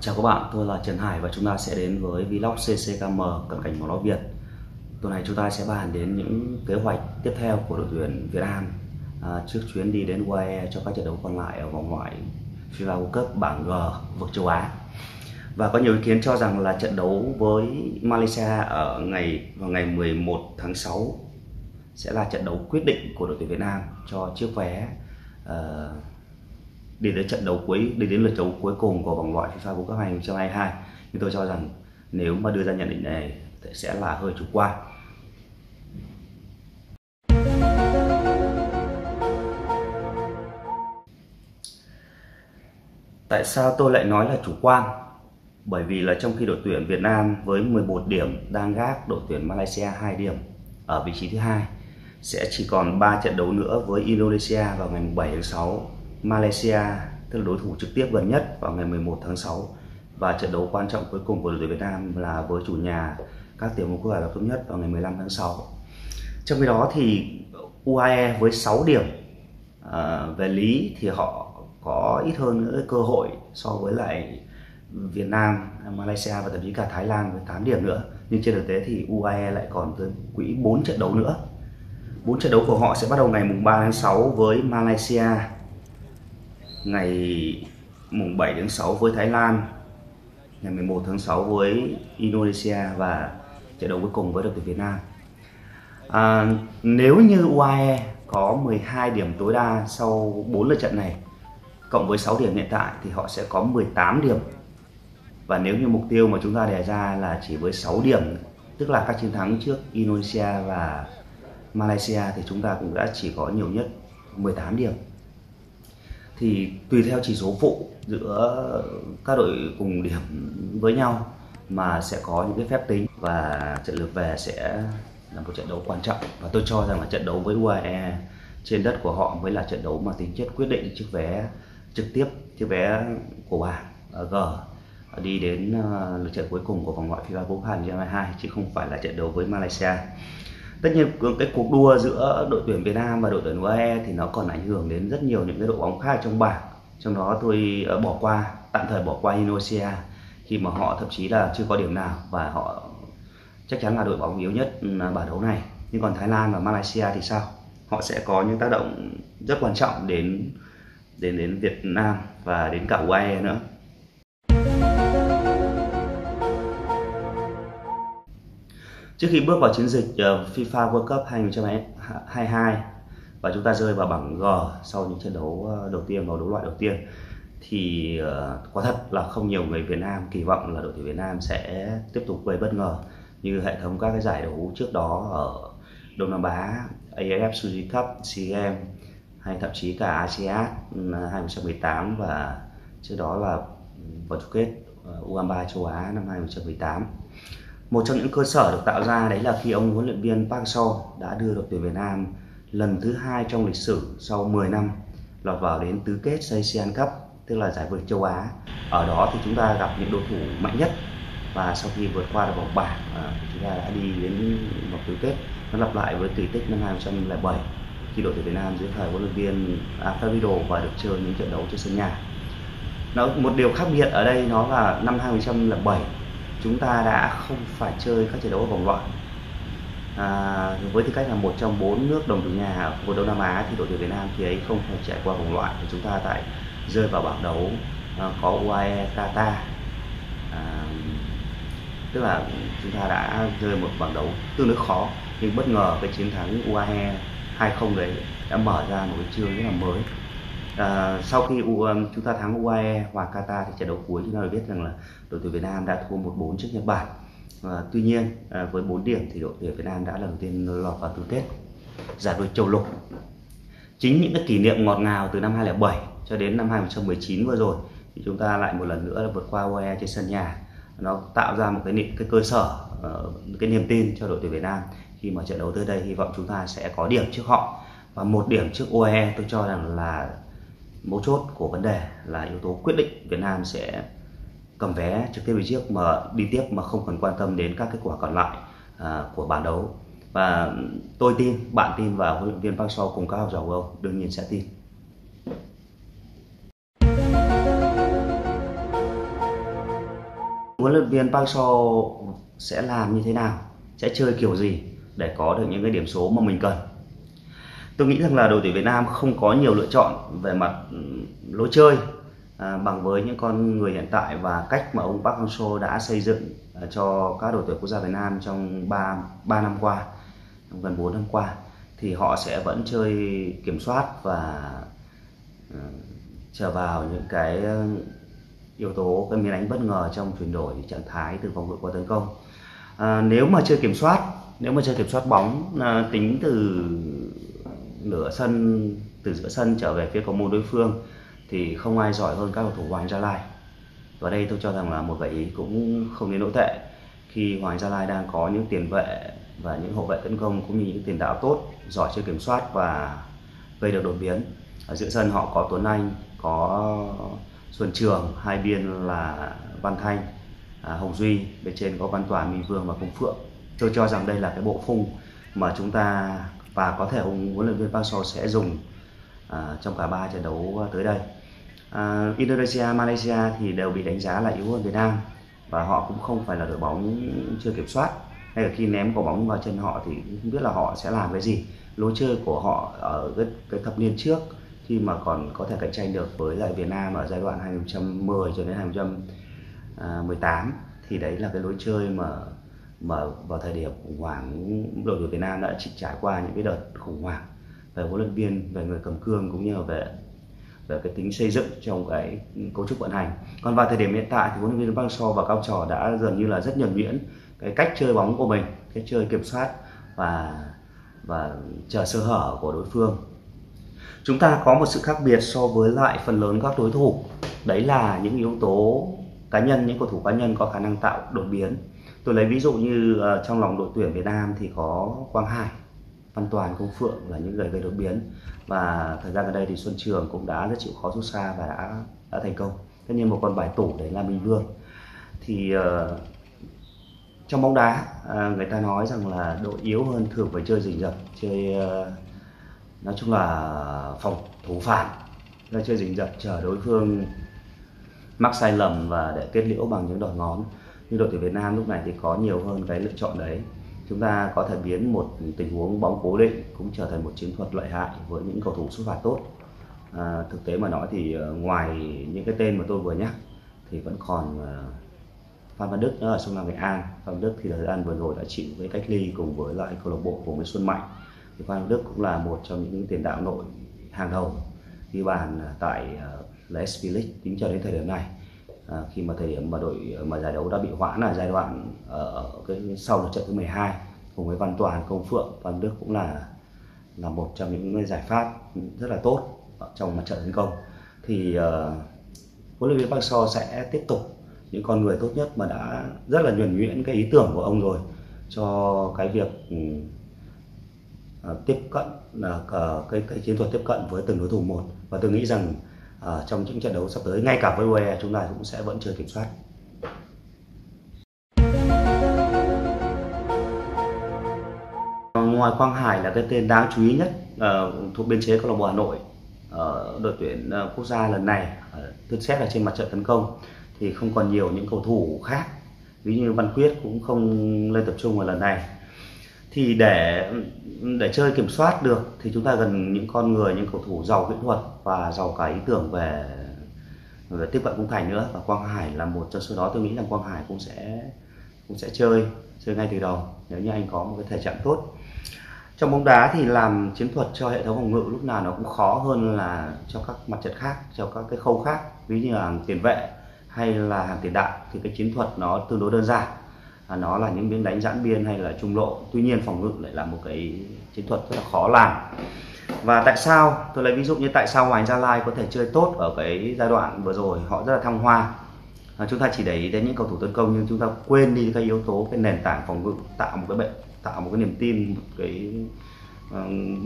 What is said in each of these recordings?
Chào các bạn, tôi là Trần Hải và chúng ta sẽ đến với vlog CCKM cận cảnh bóng đá Việt. Tuần này chúng ta sẽ bàn đến những kế hoạch tiếp theo của đội tuyển Việt Nam trước chuyến đi đến UAE cho các trận đấu còn lại ở vòng loại FIFA World Cup bảng G vực châu Á. Và có nhiều ý kiến cho rằng là trận đấu với Malaysia ở vào ngày 11 tháng 6 sẽ là trận đấu quyết định của đội tuyển Việt Nam cho chiếc vé đi đến lượt đấu cuối cùng của vòng loại FIFA World Cup 2022. Nhưng tôi cho rằng nếu mà đưa ra nhận định này thì sẽ là hơi chủ quan. Tại sao tôi lại nói là chủ quan? Bởi vì là trong khi đội tuyển Việt Nam với 11 điểm đang gác đội tuyển Malaysia 2 điểm ở vị trí thứ hai, sẽ chỉ còn 3 trận đấu nữa với Indonesia vào ngày 7 tháng 6, Malaysia tức là đối thủ trực tiếp gần nhất vào ngày 11 tháng 6 và trận đấu quan trọng cuối cùng của đội tuyển Việt Nam là với chủ nhà các tiểu vương quốc Ả Rập Thống Nhất vào ngày 15 tháng 6. Trong khi đó thì UAE với 6 điểm về lý thì họ có ít hơn nữa cơ hội so với lại Việt Nam, Malaysia và thậm chí cả Thái Lan với 8 điểm nữa. Nhưng trên thực tế thì UAE lại còn tới quỹ 4 trận đấu nữa. 4 trận đấu của họ sẽ bắt đầu ngày mùng 3 tháng 6 với Malaysia, ngày mùng 7 tháng 6 với Thái Lan, ngày 11 tháng 6 với Indonesia và trận đấu cuối cùng với đội tuyển Việt Nam. Nếu như UAE có 12 điểm tối đa sau 4 lượt trận này cộng với 6 điểm hiện tại thì họ sẽ có 18 điểm. Và nếu như mục tiêu mà chúng ta đề ra là chỉ với 6 điểm, tức là các chiến thắng trước Indonesia và Malaysia, thì chúng ta cũng đã chỉ có nhiều nhất 18 điểm. Thì tùy theo chỉ số phụ giữa các đội cùng điểm với nhau mà sẽ có những cái phép tính, và trận lượt về sẽ là một trận đấu quan trọng. Và tôi cho rằng là trận đấu với UAE trên đất của họ mới là trận đấu mà tính chất quyết định chiếc vé trực tiếp, chiếc vé của bảng G đi đến lượt trận cuối cùng của vòng loại FIFA World Cup 2022, chứ không phải là trận đấu với Malaysia. Tất nhiên cái cuộc đua giữa đội tuyển Việt Nam và đội tuyển UAE thì nó còn ảnh hưởng đến rất nhiều những cái đội bóng khác trong bảng. Trong đó tôi tạm thời bỏ qua Indonesia khi mà họ thậm chí là chưa có điểm nào và họ chắc chắn là đội bóng yếu nhất bảng đấu này. Nhưng còn Thái Lan và Malaysia thì sao? Họ sẽ có những tác động rất quan trọng đến Việt Nam và đến cả UAE nữa. Trước khi bước vào chiến dịch FIFA World Cup 2022 và chúng ta rơi vào bảng G sau những trận đấu đầu tiên vào đấu loại đầu tiên, thì quả thật là không nhiều người Việt Nam kỳ vọng là đội tuyển Việt Nam sẽ tiếp tục gây bất ngờ như hệ thống các cái giải đấu trước đó ở Đông Nam Á, AFF Suzuki Cup, SEA Games hay thậm chí cả ASEAN 2018 và trước đó là vòng chung kết U23 châu Á năm 2018. Một trong những cơ sở được tạo ra đấy là khi ông huấn luyện viên Park Hang Seo đã đưa đội tuyển Việt Nam lần thứ 2 trong lịch sử sau 10 năm lọt vào đến tứ kết Asian Cup, tức là giải vượt châu Á. Ở đó thì chúng ta gặp những đối thủ mạnh nhất và sau khi vượt qua được vòng bảng chúng ta đã đi đến vòng tứ kết. Nó lặp lại với kỳ tích năm 2007 khi đội tuyển Việt Nam dưới thời huấn luyện viên Alfredo và được chơi những trận đấu trên sân nhà. Một điều khác biệt ở đây nó là năm 2007 chúng ta đã không phải chơi các trận đấu ở vòng loại. Với tư cách là một trong 4 nước đồng chủ nhà của Đông Nam Á thì đội tuyển Việt Nam thì ấy không phải trải qua vòng loại. Chúng ta tại rơi vào bảng đấu có UAE, Qatar, tức là chúng ta đã rơi một bảng đấu tương đối khó. Nhưng bất ngờ cái chiến thắng UAE 2-0 đấy đã mở ra một cái chương rất là mới. Sau khi chúng ta thắng UAE và Qatar thì trận đấu cuối chúng ta biết rằng là đội tuyển Việt Nam đã thua 1-4 trước Nhật Bản. Tuy nhiên với 4 điểm thì đội tuyển Việt Nam đã lần đầu tiên lọt vào tứ kết giải vô địch châu lục. Chính những cái kỷ niệm ngọt ngào từ năm 2007 cho đến năm 2019 vừa rồi thì chúng ta lại một lần nữa vượt qua UAE trên sân nhà. Nó tạo ra một cái cơ sở, cái niềm tin cho đội tuyển Việt Nam khi mà trận đấu tới đây. Hy vọng chúng ta sẽ có điểm trước họ và một điểm trước UAE. Tôi cho rằng là mấu chốt của vấn đề là yếu tố quyết định Việt Nam sẽ cầm vé trực tiếp về trước mà đi tiếp, mà không cần quan tâm đến các kết quả còn lại của bảng đấu. Và tôi tin, bạn tin và huấn luyện viên Park Hang Seo cùng các học trò của ông đương nhiên sẽ tin. Huấn luyện viên Park Hang Seo sẽ làm như thế nào, sẽ chơi kiểu gì để có được những cái điểm số mà mình cần. Tôi nghĩ rằng là đội tuyển Việt Nam không có nhiều lựa chọn về mặt lối chơi bằng với những con người hiện tại và cách mà ông Park Hang Seo đã xây dựng cho các đội tuyển quốc gia Việt Nam trong 3 năm qua, trong gần 4 năm qua, thì họ sẽ vẫn chơi kiểm soát và chờ vào những cái yếu tố, cái miếng đánh bất ngờ trong chuyển đổi trạng thái từ phòng ngự qua tấn công. Nếu mà chơi kiểm soát bóng tính từ nửa sân, từ giữa sân trở về phía cầu môn đối phương, thì không ai giỏi hơn các cầu thủ Hoàng Gia Lai. Và đây tôi cho rằng là một gợi ý cũng không đến nỗi tệ khi Hoàng Gia Lai đang có những tiền vệ và những hậu vệ tấn công cũng như những tiền đạo tốt, giỏi chơi kiểm soát và gây được đột biến. Ở giữa sân họ có Tuấn Anh, có Xuân Trường, hai biên là Văn Thanh, Hồng Duy, bên trên có Văn Toàn, Minh Vương và Công Phượng. Tôi cho rằng đây là cái bộ khung mà chúng ta và có thể ông huấn luyện viên Park Hang Seo sẽ dùng trong cả 3 trận đấu tới đây. Indonesia, Malaysia thì đều bị đánh giá là yếu hơn Việt Nam và họ cũng không phải là đội bóng chưa kiểm soát. Hay là khi ném quả bóng vào chân họ thì không biết là họ sẽ làm cái gì. Lối chơi của họ ở cái thập niên trước, khi mà còn có thể cạnh tranh được với lại Việt Nam ở giai đoạn 2010 cho đến 2018, thì đấy là cái lối chơi mà vào thời điểm khủng hoảng đội tuyển Việt Nam đã trải qua những cái đợt khủng hoảng về huấn luyện viên, về người cầm cương cũng như là về cái tính xây dựng trong cái cấu trúc vận hành. Còn vào thời điểm hiện tại thì huấn luyện viên Park Hang Seo và các học trò đã gần như là rất nhuần nhuyễn cái cách chơi bóng của mình, cái chơi kiểm soát và chờ sơ hở của đối phương. Chúng ta có một sự khác biệt so với lại phần lớn các đối thủ, đấy là những yếu tố cá nhân, những cầu thủ cá nhân có khả năng tạo đột biến. Tôi lấy ví dụ như trong lòng đội tuyển Việt Nam thì có Quang Hải, Văn Toàn, Công Phượng là những người gây đột biến, và thời gian gần đây thì Xuân Trường cũng đã rất chịu khó rút xa và đã thành công. Tất nhiên một con bài tủ đấy là Minh Vương. Thì trong bóng đá người ta nói rằng là đội yếu hơn thường phải chơi rình rập, chơi nói chung là phòng thủ phản, là chơi rình rập chờ đối phương mắc sai lầm và để kết liễu bằng những đòn ngón. Nhưng đội tuyển Việt Nam lúc này thì có nhiều hơn cái lựa chọn đấy. Chúng ta có thể biến một tình huống bóng cố định cũng trở thành một chiến thuật lợi hại với những cầu thủ xuất phát tốt. Thực tế mà nói thì ngoài những cái tên mà tôi vừa nhắc thì vẫn còn Phan Văn Đức ở Sông Lam Nghệ An. Phan Văn Đức thì thời gian vừa rồi đã chịu với cách ly cùng với lại câu lạc bộ của Nguyễn Xuân Mạnh. Thì Phan Văn Đức cũng là một trong những tiền đạo nội hàng đầu ghi bàn tại LSV League tính cho đến thời điểm này. Khi mà thời điểm mà giải đấu đã bị hoãn là giai đoạn sau trận thứ 12 cùng với Văn Toàn, Công Phượng, Văn Đức cũng là một trong những giải pháp rất là tốt trong mặt trận tấn công. Thì huấn luyện viên Park Hang Seo sẽ tiếp tục những con người tốt nhất mà đã rất là nhuần nhuyễn cái ý tưởng của ông rồi cho cái việc tiếp cận cái chiến thuật tiếp cận với từng đối thủ một. Và tôi nghĩ rằng trong những trận đấu sắp tới, ngay cả với UAE chúng ta cũng sẽ vẫn chơi kiểm soát. Ngoài Quang Hải là cái tên đáng chú ý nhất thuộc biên chế câu lạc bộ Hà Nội, đội tuyển quốc gia lần này thực xét là trên mặt trận tấn công thì không còn nhiều những cầu thủ khác, ví như Văn Quyết cũng không lên tập trung vào lần này. Thì để chơi kiểm soát được thì chúng ta cần những con người, những cầu thủ giàu kỹ thuật và giàu cả ý tưởng về tiếp cận khung thành nữa. Và Quang Hải là một trong số đó. Tôi nghĩ rằng Quang Hải cũng sẽ chơi ngay từ đầu nếu như anh có một cái thể trạng tốt. Trong bóng đá thì làm chiến thuật cho hệ thống phòng ngự lúc nào nó cũng khó hơn là cho các mặt trận khác, cho các cái khâu khác, ví như là hàng tiền vệ hay là hàng tiền đạo thì cái chiến thuật nó tương đối đơn giản. Nó là những miếng đánh giãn biên hay là trung lộ. Tuy nhiên phòng ngự lại là một cái chiến thuật rất là khó làm. Và tại sao, tôi lấy ví dụ như tại sao Hoàng Gia Lai có thể chơi tốt ở cái giai đoạn vừa rồi, họ rất là thăng hoa. Chúng ta chỉ để ý đến những cầu thủ tấn công nhưng chúng ta quên đi cái yếu tố, cái nền tảng phòng ngự, tạo một cái niềm tin, một cái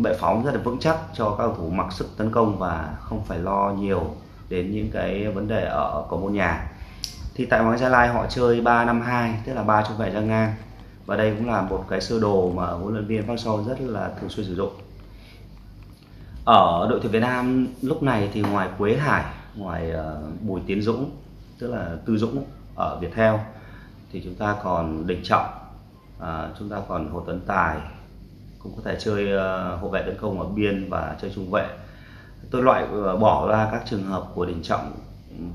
bệ phóng rất là vững chắc cho các cầu thủ mặc sức tấn công và không phải lo nhiều đến những cái vấn đề ở cầu môn nhà. Thì tại Hoàng Gia Lai họ chơi 3-5-2, tức là 3 trung vệ ra ngang. Và đây cũng là một cái sơ đồ mà huấn luyện viên Park Hang Seo rất là thường xuyên sử dụng. Ở đội tuyển Việt Nam lúc này thì ngoài Quế Hải, ngoài Bùi Tiến Dũng, tức là Tư Dũng ở Viettel, thì chúng ta còn Đình Trọng, chúng ta còn Hồ Tấn Tài, cũng có thể chơi hậu vệ tấn công ở biên và chơi trung vệ. Tôi loại bỏ ra các trường hợp của Đình Trọng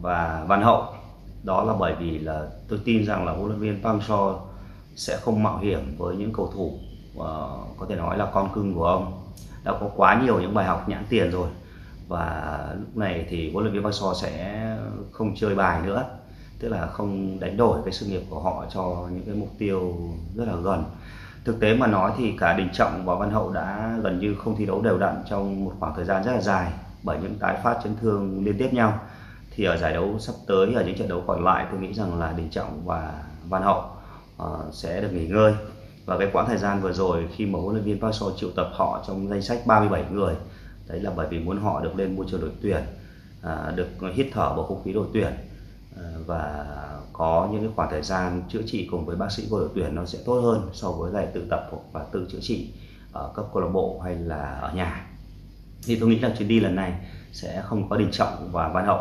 và Văn Hậu, đó là bởi vì là tôi tin rằng là huấn luyện viên Park Hang Seo sẽ không mạo hiểm với những cầu thủ có thể nói là con cưng của ông đã có quá nhiều những bài học nhãn tiền rồi, và lúc này thì huấn luyện viên Park Hang Seo sẽ không chơi bài nữa, tức là không đánh đổi cái sự nghiệp của họ cho những cái mục tiêu rất là gần. Thực tế mà nói thì cả Đình Trọng và Văn Hậu đã gần như không thi đấu đều đặn trong một khoảng thời gian rất là dài bởi những tái phát chấn thương liên tiếp nhau. Thì ở giải đấu sắp tới, ở những trận đấu còn lại, tôi nghĩ rằng là Đình Trọng và Văn Hậu sẽ được nghỉ ngơi. Và cái quãng thời gian vừa rồi khi mà huấn luyện viên Park Hang Seo triệu tập họ trong danh sách 37 người, đấy là bởi vì muốn họ được lên môi trường đội tuyển, được hít thở bầu không khí đội tuyển và có những cái khoảng thời gian chữa trị cùng với bác sĩ của đội tuyển nó sẽ tốt hơn so với lại tự tập và tự chữa trị ở cấp câu lạc bộ hay là ở nhà. Thì tôi nghĩ là chuyến đi lần này sẽ không có Đình Trọng và Văn Hậu.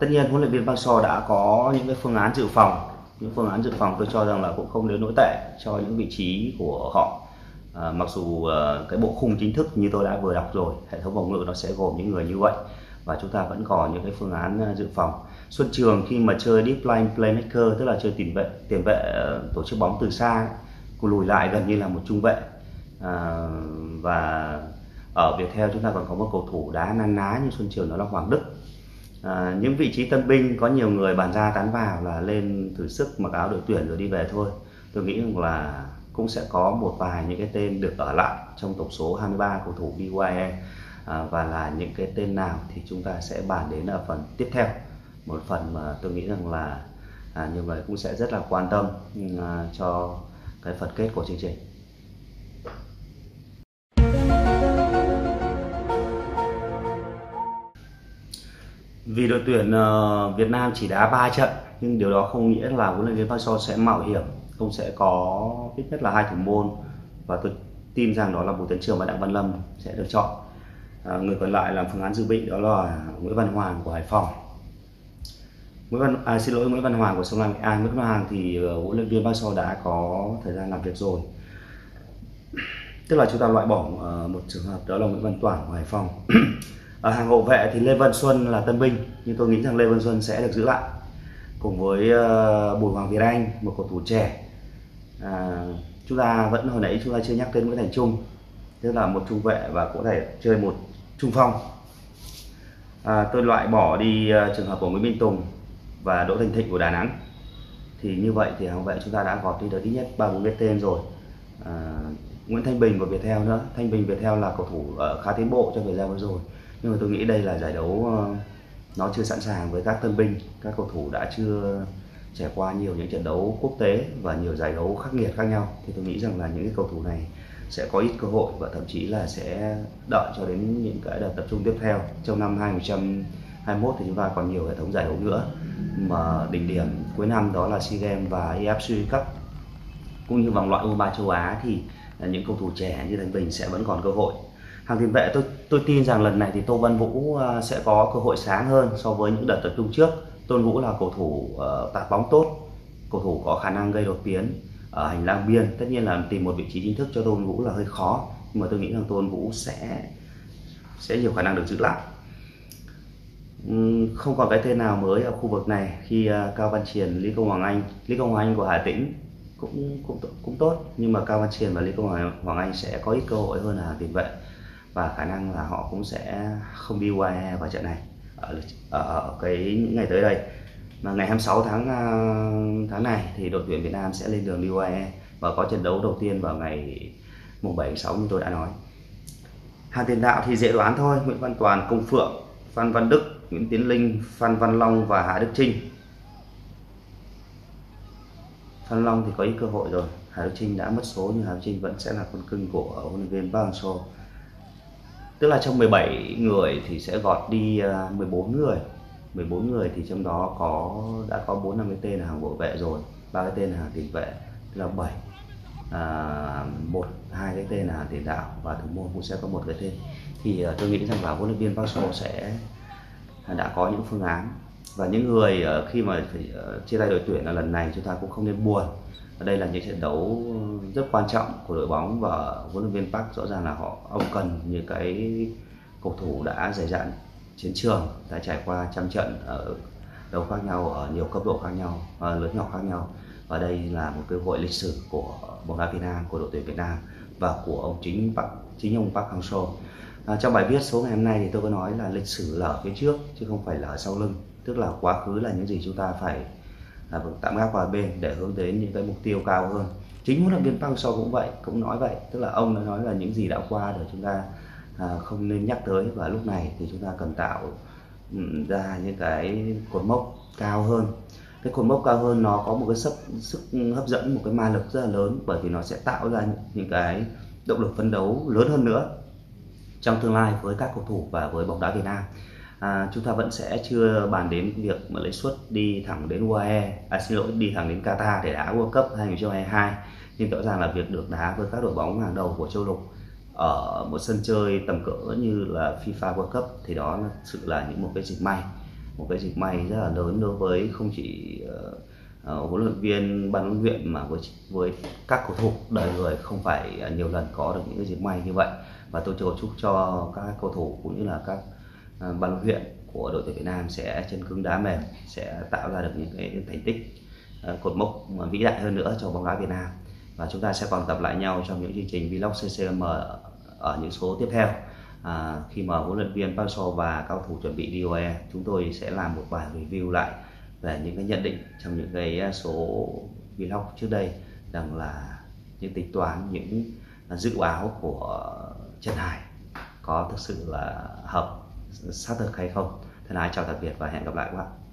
Tất nhiên huấn luyện viên Park Hang Seo đã có những cái phương án dự phòng. Những phương án dự phòng tôi cho rằng là cũng không đến nỗi tệ cho những vị trí của họ. Mặc dù cái bộ khung chính thức như tôi đã vừa đọc rồi, hệ thống phòng ngự nó sẽ gồm những người như vậy, và chúng ta vẫn còn những cái phương án dự phòng. Xuân Trường khi mà chơi deep line playmaker, tức là chơi tiền vệ tổ chức bóng từ xa, lùi lại gần như là một trung vệ. Và ở Viettel chúng ta còn có một cầu thủ đá nan ná như Xuân Trường, đó là Hoàng Đức. Những vị trí tân binh có nhiều người bàn ra tán vào là lên thử sức, mặc áo đội tuyển rồi đi về thôi. Tôi nghĩ rằng là cũng sẽ có một vài những cái tên được ở lại trong tổng số 23 cầu thủ đi UAE. Và là những cái tên nào thì chúng ta sẽ bàn đến ở phần tiếp theo, một phần mà tôi nghĩ rằng là nhiều người cũng sẽ rất là quan tâm cho cái phần kết của chương trình. Vì đội tuyển Việt Nam chỉ đá 3 trận, nhưng điều đó không nghĩa là huấn luyện viên Park Hang Seo sẽ mạo hiểm, không sẽ có ít nhất là 2 thủ môn, và tôi tin rằng đó là Bùi Tiến Dũng và Đặng Văn Lâm sẽ được chọn. Người còn lại làm phương án dự bị đó là Nguyễn Văn Hoàng của Hải Phòng, Nguyễn Văn Hoàng của Sông Lam Nghệ An. Nguyễn Văn Hoàng thì huấn luyện viên Park Hang Seo đã có thời gian làm việc rồi, tức là chúng ta loại bỏ một trường hợp đó là Nguyễn Văn Toàn của Hải Phòng. Ở hàng hậu vệ thì Lê Văn Xuân là tân binh, nhưng tôi nghĩ rằng Lê Văn Xuân sẽ được giữ lại cùng với Bùi Hoàng Việt Anh, một cầu thủ trẻ. Chúng ta vẫn hồi nãy chúng ta chưa nhắc đến Nguyễn Thành Trung, tức là một trung vệ và có thể chơi một trung phong. Tôi loại bỏ đi trường hợp của Nguyễn Minh Tùng và Đỗ Thành Thịnh của Đà Nẵng. Thì như vậy thì hàng vệ chúng ta đã gọt đi được ít nhất 3-4 cái tên rồi. Nguyễn Thanh Bình của Viettel nữa. Thanh Bình Viettel là cầu thủ khá tiến bộ trong thời gian vừa rồi, nhưng mà tôi nghĩ đây là giải đấu nó chưa sẵn sàng với các tân binh, các cầu thủ đã chưa trải qua nhiều những trận đấu quốc tế và nhiều giải đấu khắc nghiệt khác nhau, thì tôi nghĩ rằng là những cầu thủ này sẽ có ít cơ hội và thậm chí là sẽ đợi cho đến những cái đợt tập trung tiếp theo. Trong năm 2021 thì chúng ta còn nhiều hệ thống giải đấu nữa, mà đỉnh điểm cuối năm đó là SEA Games và AFF Suzuki Cup, cũng như vòng loại U23 châu Á, thì những cầu thủ trẻ như Thành Bình sẽ vẫn còn cơ hội. Hàng tiền vệ tôi tin rằng lần này thì Tô Văn Vũ sẽ có cơ hội sáng hơn so với những đợt tập trung trước. Tô Văn Vũ là cầu thủ tạt bóng tốt, cầu thủ có khả năng gây đột biến ở hành lang biên. Tất nhiên là tìm một vị trí chính thức cho Tô Văn Vũ là hơi khó, nhưng mà tôi nghĩ rằng Tô Văn Vũ sẽ nhiều khả năng được giữ lại. Không còn cái tên nào mới ở khu vực này khi Cao Văn Triền, Lý Công Hoàng Anh của Hà Tĩnh cũng tốt, nhưng mà Cao Văn Triền và Lý Công Hoàng Anh sẽ có ít cơ hội hơn là tiền vệ, và khả năng là họ cũng sẽ không đi UAE vào trận này ở cái những ngày tới đây. Mà ngày 26 tháng này thì đội tuyển Việt Nam sẽ lên đường đi UAE và có trận đấu đầu tiên vào ngày 7/6 như tôi đã nói. Hàng tiền đạo thì dễ đoán thôi, Nguyễn Văn Toàn, Công Phượng, Phan Văn Đức, Nguyễn Tiến Linh, Phan Văn Long và Hà Đức Trinh. Phan Long thì có ít cơ hội rồi, Hà Đức Trinh đã mất số, nhưng Hà Đức Trinh vẫn sẽ là con cưng của huấn luyện viên Park Hang Seo. Tức là trong 17 người thì sẽ gọt đi 14 người, thì trong đó đã có 4-5 cái tên là hàng hậu vệ rồi, 3 cái tên là hàng tiền vệ, tức là 7, 1-2 cái tên là hàng tiền đạo, và thủ môn cũng sẽ có một cái tên. Thì tôi nghĩ rằng là huấn luyện viên Park Hang Seo đã có những phương án Và những người khi mà chia tay đội tuyển là lần này chúng ta cũng không nên buồn. Đây là những trận đấu rất quan trọng của đội bóng, và huấn luyện viên Park rõ ràng là ông cần những cái cầu thủ đã dày dặn chiến trường, đã trải qua trăm trận ở đấu khác nhau, ở nhiều cấp độ khác nhau, lớn nhỏ khác nhau. Và đây là một cơ hội lịch sử của bóng đá Việt Nam, của đội tuyển Việt Nam và của chính ông Park Hang Seo. Trong bài viết số ngày hôm nay thì tôi có nói là lịch sử là ở phía trước chứ không phải là ở sau lưng, tức là quá khứ là những gì chúng ta phải tạm gác vào bên để hướng đến những cái mục tiêu cao hơn. Chính huấn luyện viên Park Hang Seo cũng vậy, cũng nói vậy, tức là ông đã nói là những gì đã qua để chúng ta không nên nhắc tới, và lúc này thì chúng ta cần tạo ra những cái cột mốc cao hơn. Cái cột mốc cao hơn nó có một cái sức hấp dẫn, một cái ma lực rất là lớn, bởi vì nó sẽ tạo ra những cái động lực phấn đấu lớn hơn nữa trong tương lai với các cầu thủ và với bóng đá Việt Nam. Chúng ta vẫn sẽ chưa bàn đến việc mà lấy suất đi thẳng đến đi thẳng đến Qatar để đá World Cup 2022, nhưng rõ ràng là việc được đá với các đội bóng hàng đầu của châu lục ở một sân chơi tầm cỡ như là FIFA World Cup thì đó thực sự là một cái dịp may rất là lớn đối với không chỉ huấn luyện viên, ban huấn luyện mà với các cầu thủ đời người không phải nhiều lần có được những cái dịp may như vậy. Và tôi chúc cho các cầu thủ cũng như là các ban huấn luyện của đội tuyển Việt Nam sẽ chân cứng đá mềm, sẽ tạo ra được những cái thành tích cột mốc vĩ đại hơn nữa cho bóng đá Việt Nam. Và chúng ta sẽ còn gặp lại nhau trong những chương trình Vlog CCKM ở những số tiếp theo. Khi mà huấn luyện viên Park Hang Seo và cao thủ chuẩn bị đi UAE, chúng tôi sẽ làm một bài review lại về những cái nhận định trong những cái số Vlog trước đây, rằng là những tính toán, những dự báo của Trần Hải có thực sự là hợp sát thực hay không. Thân ái chào tạm biệt và hẹn gặp lại các bạn.